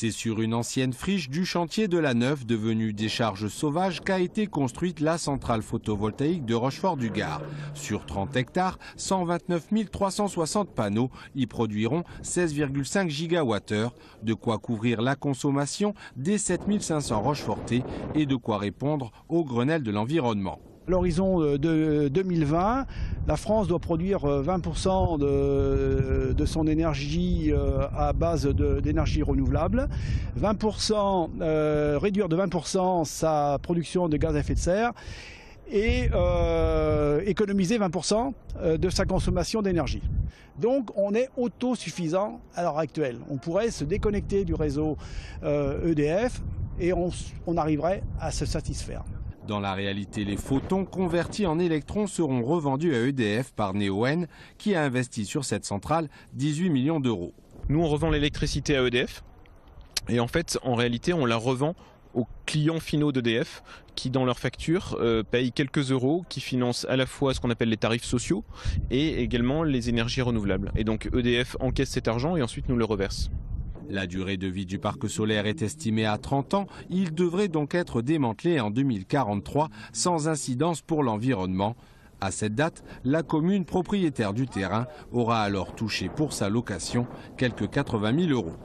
C'est sur une ancienne friche du chantier de la Neuve, devenue décharge sauvage, qu'a été construite la centrale photovoltaïque de Rochefort-du-Gard. Sur 30 hectares, 129 360 panneaux y produiront 16,5 gigawattheures, de quoi couvrir la consommation des 7 500 Rochefortais et de quoi répondre au Grenelle de l'environnement. À l'horizon de 2020, la France doit produire 20% de son énergie à base d'énergie renouvelable, 20%, réduire de 20% sa production de gaz à effet de serre et économiser 20% de sa consommation d'énergie. Donc on est autosuffisant à l'heure actuelle. On pourrait se déconnecter du réseau EDF et on arriverait à se satisfaire. Dans la réalité, les photons convertis en électrons seront revendus à EDF par Neoen, qui a investi sur cette centrale 18 millions d'euros. Nous, on revend l'électricité à EDF et en fait, en réalité, on la revend aux clients finaux d'EDF qui, dans leur facture, payent quelques euros, qui financent à la fois ce qu'on appelle les tarifs sociaux et également les énergies renouvelables. Et donc EDF encaisse cet argent et ensuite nous le reverse. La durée de vie du parc solaire est estimée à 30 ans. Il devrait donc être démantelé en 2043 sans incidence pour l'environnement. À cette date, la commune propriétaire du terrain aura alors touché pour sa location quelques 80 000 euros.